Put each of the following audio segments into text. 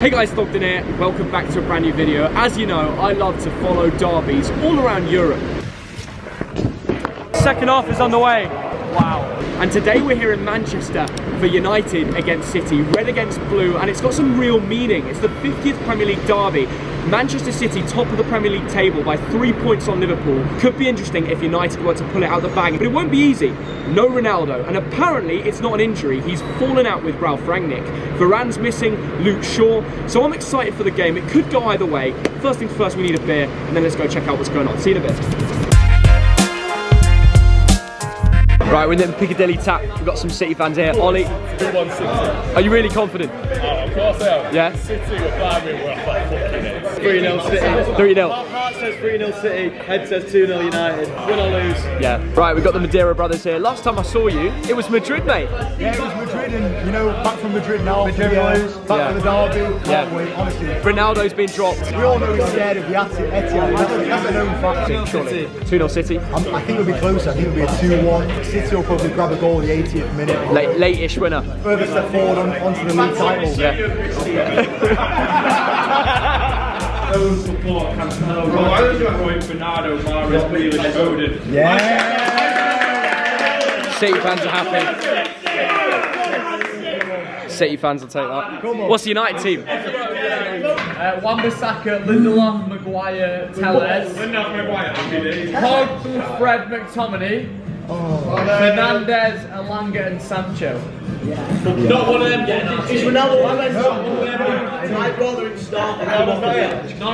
Hey guys, Thogden here, welcome back to a brand new video. As you know, I love to follow derbies all around Europe. Second half is on the way. Wow. And today we're here in Manchester for United against City, red against blue, and it's got some real meaning. It's the 50th Premier League derby. Manchester City, top of the Premier League table by 3 points on Liverpool. Could be interesting if United were to pull it out of the bag, but it won't be easy. No Ronaldo, and apparently it's not an injury. He's fallen out with Ralph Rangnick. Varane's missing, Luke Shaw. So I'm excited for the game. It could go either way. First things first, we need a beer, and then let's go check out what's going on. See you in a bit. Right, we're in the Piccadilly tap. We've got some City fans here. Ollie, are you really confident? Of course I am. Yeah? City were climbing, we're like fucking it. 3-0 City. 3-0. My heart says 3-0 City, head says 2-0 United. Win or lose. Yeah. Right, we've got the Madeira brothers here. Last time I saw you, it was Madrid, mate. Yeah, it was Madrid, and you know, back from Madrid now. Madeira lose, back from the derby. Can't wait, honestly. Ronaldo's been dropped. We all know he's scared of the Etihad. That's a known fact. 2-0 City. I think it'll be closer. I think it'll be a 2-1. City will probably grab a goal in the 80th minute. Late-ish winner. Further step forward onto the league title. Yeah. Own support can tell Bernardo, Mahrez, Piccadilly and Foden. Yeah! City fans are happy. City fans will take that. What's the United team? Wan-Bissaka, Lindelof, Maguire, Telles. Lindelof, Maguire, Thogden, Fred, McTominay. Fernandes, Alanga and Sancho. Yeah. Not one of them getting it. Is Ronaldo one of them? My brother in start. None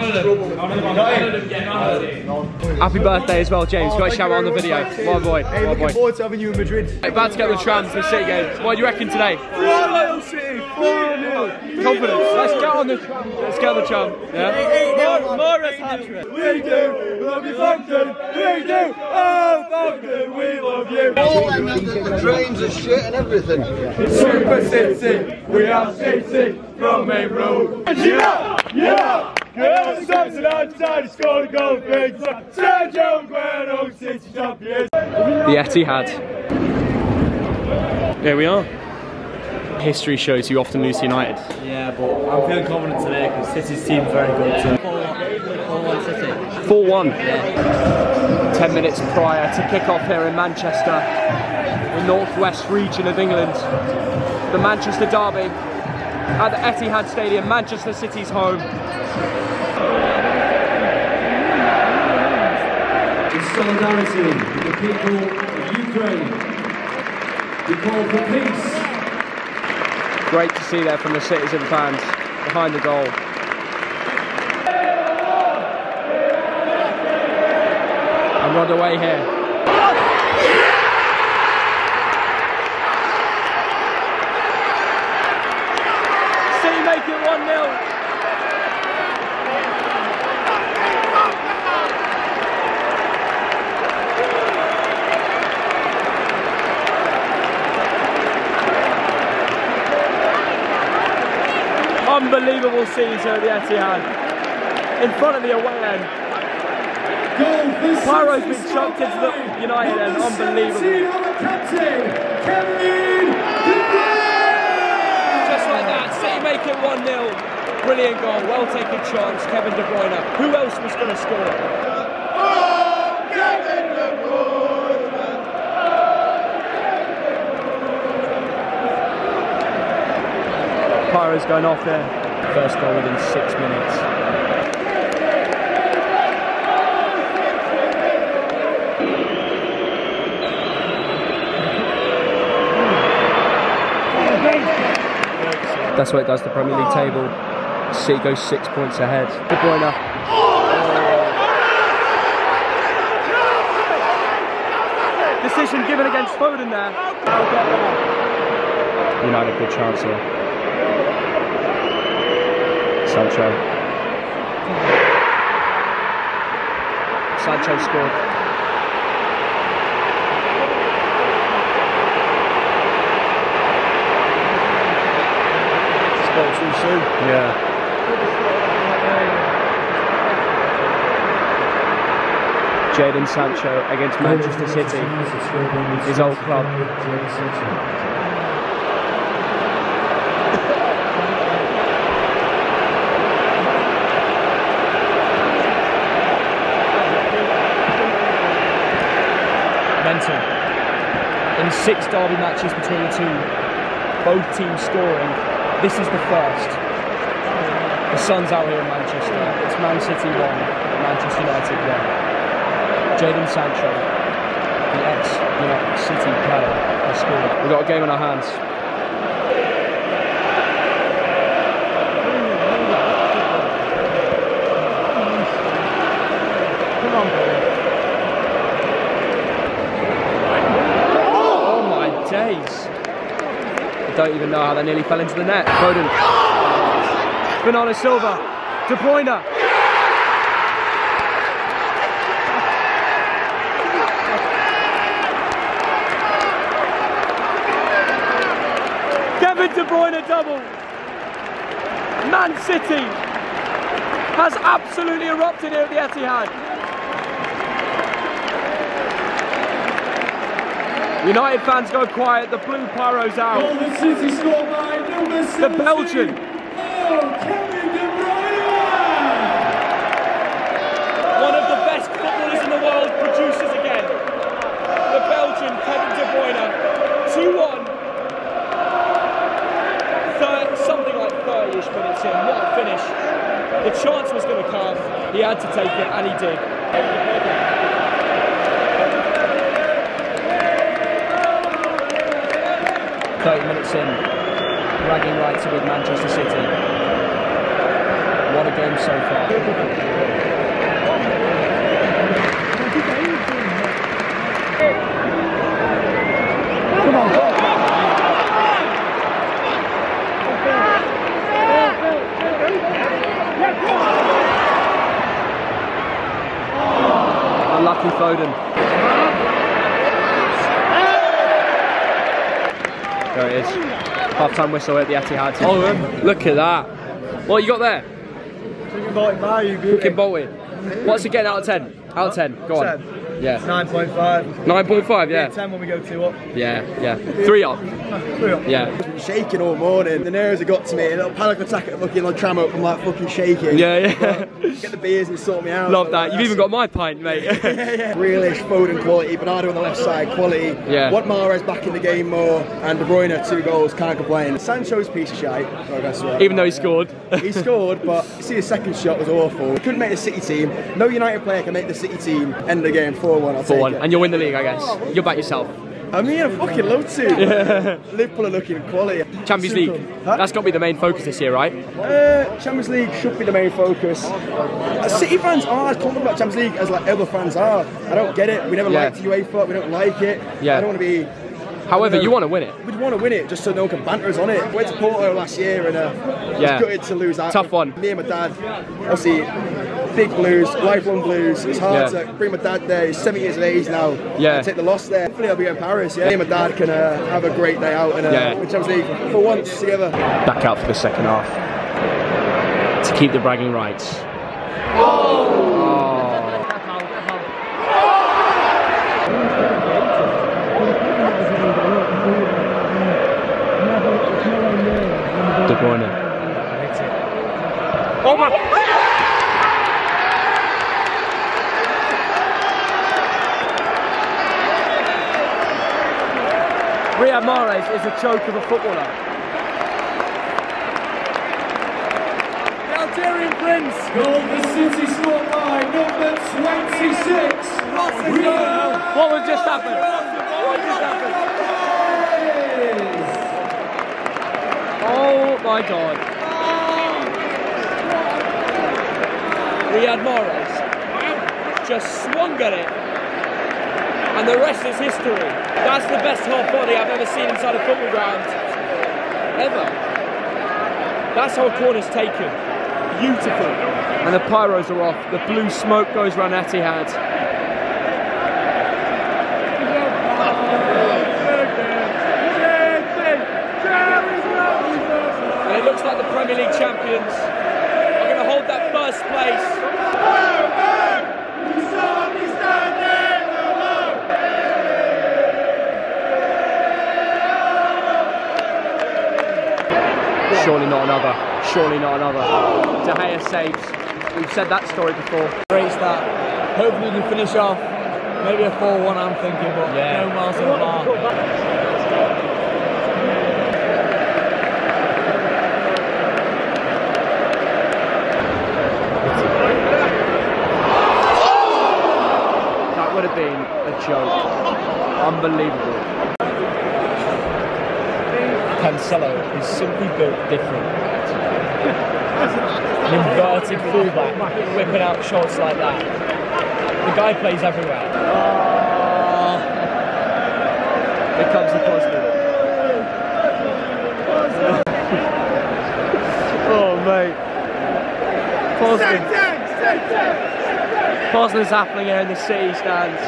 of them. Happy birthday as well, James. Got a shout out on the video. My boy. Hey, looking forward to having you in Madrid. Hey, about to get the tram for the City game. What do you reckon today? 4-0 City. 4-0. Confidence. Let's get on the tram. Let's get on the tram. Yeah. Morris hat-trick. We do. We love you, Bogdan. We do. Oh, Bogdan, we love you. All them the trains are shit and everything. Super City, we are City from Main Road. Yeah, yeah. Girls, Samson, outside, scored a goal. Big Sergio Aguero, City champions. The Etihad. There we are. History shows you often lose to United. Yeah, but I'm feeling confident today because City's team's very good too. 4-1 City. 4-1. Yeah. 10 minutes prior to kick-off here in Manchester, the northwest region of England, the Manchester derby at the Etihad Stadium, Manchester City's home. In solidarity with the people of Ukraine, we call for peace. Great to see there from the citizen fans behind the goal. And we're on the way here. Unbelievable scenes here at the Etihad, in front of the away end. Pyro's been chucked into the United end, unbelievable. Just like that, City make it 1-0. Brilliant goal, well taken chance, Kevin De Bruyne. Who else was going to score? Pyro's going off there. First goal within 6 minutes. That's what it does to the Premier League table. City goes 6 points ahead. De Bruyne. Oh. Decision given against Foden there. United, good chance here. Sancho scored. Scored too soon. Yeah. Jadon Sancho against Manchester City, his old club. in six derby matches between the two, both teams scoring. This is the first. The sun's out here in Manchester. It's Man City 1, Manchester United 1. Jadon Sancho, the ex-United City player, has scored. We've got a game on our hands. Don't even know how they nearly fell into the net. Foden. Bernardo Silva. De Bruyne. Kevin De Bruyne double. Man City has absolutely erupted here at the Etihad. United fans go quiet. The blue pyro's out. City scored by number 17, the Belgian. Kevin De Bruyne! One of the best footballers in the world produces again. The Belgian Kevin De Bruyne, 2-1. Something like 30-ish minutes in, what a finish. The chance was going to come, he had to take it, and he did. In, bragging rights with Manchester City. What a game so far. Come on. Unlucky Foden. There it is. Half-time whistle at the Etihad. Oh, look at that. What you got there? Chicken bolty. What's it getting out of 10? Out of 10. Go on. 10. Yeah. 9.5. 9.5, yeah. 10 when we go 2 up. Yeah, yeah. 3 up. 3 up. Yeah. Shaking all morning. The nerves have got to me. A little panic attack at fucking like, tram up. I'm like fucking shaking. Yeah, yeah. But get the beers and sort me out. Love that. You've even got my pint, mate. Yeah, yeah. Grealish, Foden quality, Bernardo on the left side quality. Yeah. Want Mahrez back in the game more, and De Bruyne 2 goals, can't complain. Sancho's piece of shite. Even though he scored. He scored, but you see his second shot was awful. Couldn't make the City team. No United player can make the City team. End of the game 4-1. 4-1, and you'll win the league, I guess. You'll back yourself. I mean, I fucking love to. Yeah. Liverpool are looking quality. Champions League, huh? That's got to be the main focus this year, right? Champions League should be the main focus. City fans are as confident about Champions League as like other fans are. I don't get it. We never liked UEFA, we don't like it. Yeah. I don't want to be... However, you want to win it. We'd want to win it just so no one can banter us on it. Went to Porto last year and was gutted to lose that. Tough one. Me and my dad, obviously, big blues, lifelong blues. It's hard to bring my dad there. He's 70 years of age now. Yeah. Take the loss there. Hopefully, I'll be in Paris. Yeah. Me and my dad can have a great day out and win Champions League for once together. Back out for the second half to keep the bragging rights. Oh! De Bruyne. Oh my! Riyad Mahrez is a joke of a footballer. The Algerian prince. Manchester City scored by number 26. What would just happen? What just happened? Oh my God. Riyad Mahrez just swung at it. And the rest is history. That's the best half volley I've ever seen inside a football ground. Ever. That's how a corner's taken. Beautiful. And the pyros are off. The blue smoke goes round Etihad. Premier League champions are going to hold that first place. Surely not another. Surely not another. De Gea saves. We've said that story before. Great start. Hopefully you can finish off. Maybe a 4-1 I'm thinking, but no miles in the mark. joke. Unbelievable. Cancelo is simply built different. An inverted fullback, whipping out shots like that. The guy plays everywhere. Here comes the positive. Oh, mate. Poznan's happening here in the City stands.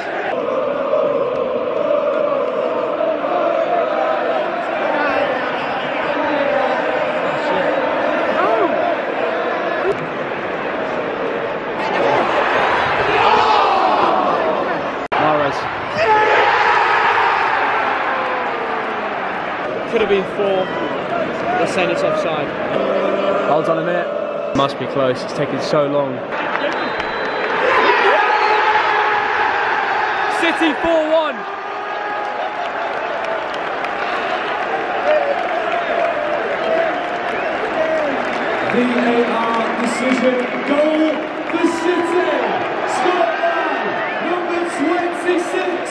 Mahrez. Could have been four. They're saying it's offside. Hold on a minute. Must be close, it's taking so long. City 4-1. VAR decision, goal for City. Scotland, number 26,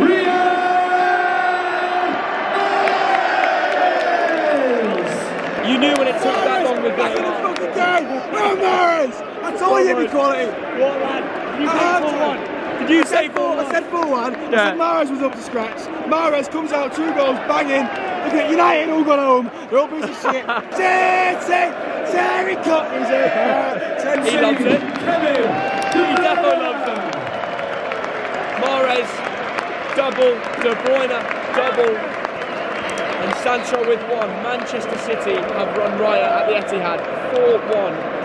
Riyad. You knew when it took that long with that. Back in the fucking game! No, Mahrez! I told you it'd be quality! What, lad? You said 4-1. Did you say 4-1? I said 4-1. Yeah. I said Mahrez was up to scratch. Mahrez comes out, 2 goals, banging. Look at United, all gone home. They're all piece of shit. Terry Cotton's here. He loves it. Kevin. He definitely loves them. Mahrez, double. De Bruyne, double. And Sancho with 1. Manchester City have run riot at the Etihad. 4-1,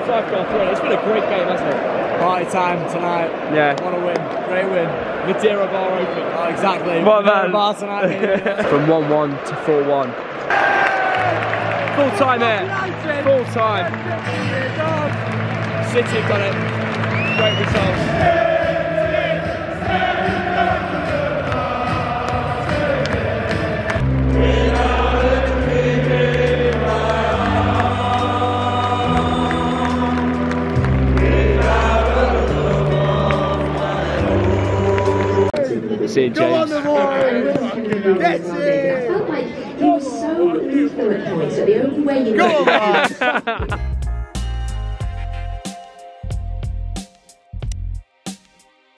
5-goal thriller. It's been a great game, hasn't it? Party time tonight. Yeah. What a win. Great win. Madeira bar open. Oh, exactly. What Madeira man? Bar tonight. From 1-1 to 4-1. Full time here. Full time. City have got it. Great results. James. Go on the board! That's it! I felt like he was so pleased with the points, so the only way you